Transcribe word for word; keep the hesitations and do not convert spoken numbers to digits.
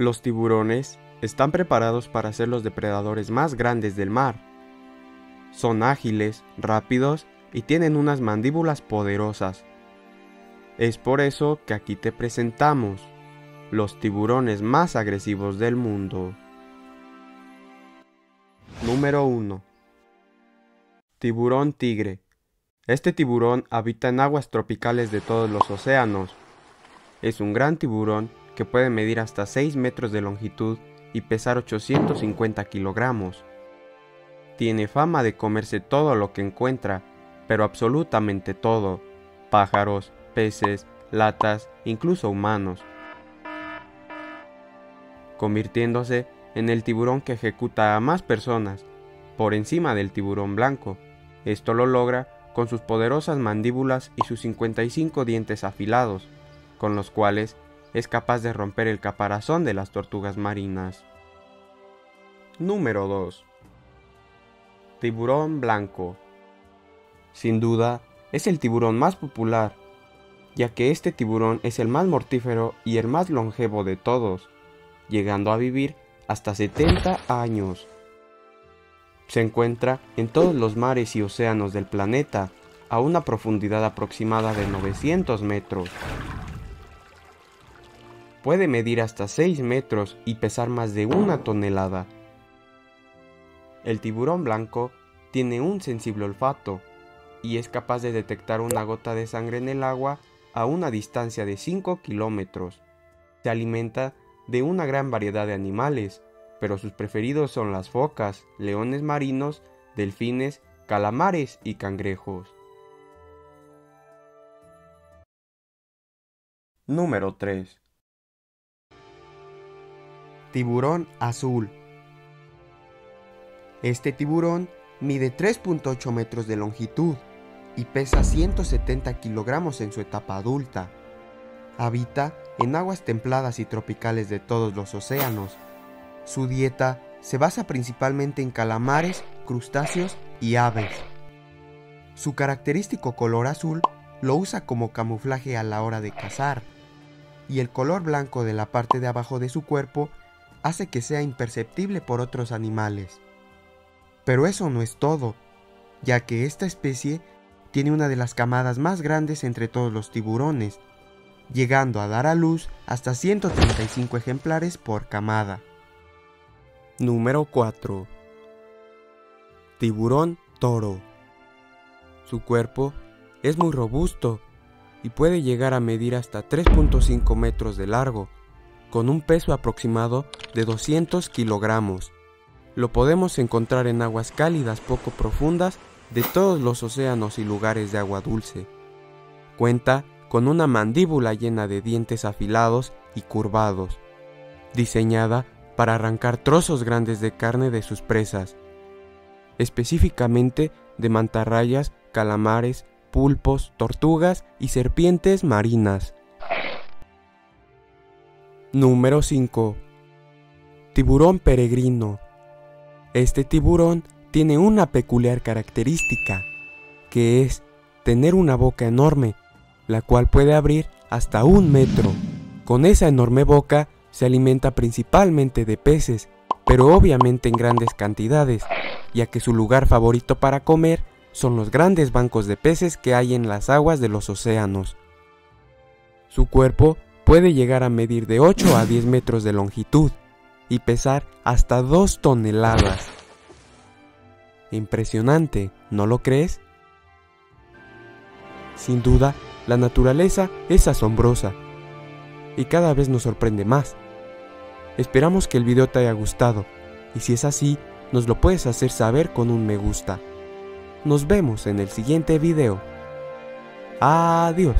Los tiburones están preparados para ser los depredadores más grandes del mar. Son ágiles, rápidos y tienen unas mandíbulas poderosas. Es por eso que aquí te presentamos los tiburones más agresivos del mundo. Número uno. Tiburón tigre. Este tiburón habita en aguas tropicales de todos los océanos. Es un gran tiburón que puede medir hasta seis metros de longitud y pesar ochocientos cincuenta kilogramos. Tiene fama de comerse todo lo que encuentra, pero absolutamente todo: pájaros, peces, latas, incluso humanos, convirtiéndose en el tiburón que ejecuta a más personas, por encima del tiburón blanco. Esto lo logra con sus poderosas mandíbulas y sus cincuenta y cinco dientes afilados, con los cuales es capaz de romper el caparazón de las tortugas marinas. Número dos. Tiburón blanco. Sin duda, es el tiburón más popular, ya que este tiburón es el más mortífero y el más longevo de todos, llegando a vivir hasta setenta años. Se encuentra en todos los mares y océanos del planeta, a una profundidad aproximada de novecientos metros. Puede medir hasta seis metros y pesar más de una tonelada. El tiburón blanco tiene un sensible olfato y es capaz de detectar una gota de sangre en el agua a una distancia de cinco kilómetros. Se alimenta de una gran variedad de animales, pero sus preferidos son las focas, leones marinos, delfines, calamares y cangrejos. Número tres. Tiburón azul. Este tiburón mide tres punto ocho metros de longitud y pesa ciento setenta kilogramos en su etapa adulta. Habita en aguas templadas y tropicales de todos los océanos. Su dieta se basa principalmente en calamares, crustáceos y aves. Su característico color azul lo usa como camuflaje a la hora de cazar, y el color blanco de la parte de abajo de su cuerpo hace que sea imperceptible por otros animales. Pero eso no es todo, ya que esta especie tiene una de las camadas más grandes entre todos los tiburones, llegando a dar a luz hasta ciento treinta y cinco ejemplares por camada. Número cuatro. Tiburón toro. Su cuerpo es muy robusto y puede llegar a medir hasta tres punto cinco metros de largo, con un peso aproximado de doscientos kilogramos. Lo podemos encontrar en aguas cálidas poco profundas de todos los océanos y lugares de agua dulce. Cuenta con una mandíbula llena de dientes afilados y curvados, diseñada para arrancar trozos grandes de carne de sus presas, específicamente de mantarrayas, calamares, pulpos, tortugas y serpientes marinas. Número cinco. Tiburón peregrino. Este tiburón tiene una peculiar característica, que es tener una boca enorme, la cual puede abrir hasta un metro. Con esa enorme boca, se alimenta principalmente de peces, pero obviamente en grandes cantidades, ya que su lugar favorito para comer son los grandes bancos de peces que hay en las aguas de los océanos. Su cuerpo puede llegar a medir de ocho a diez metros de longitud y pesar hasta dos toneladas. Impresionante, ¿no lo crees? Sin duda, la naturaleza es asombrosa y cada vez nos sorprende más. Esperamos que el video te haya gustado, y si es así, nos lo puedes hacer saber con un me gusta. Nos vemos en el siguiente video. Adiós.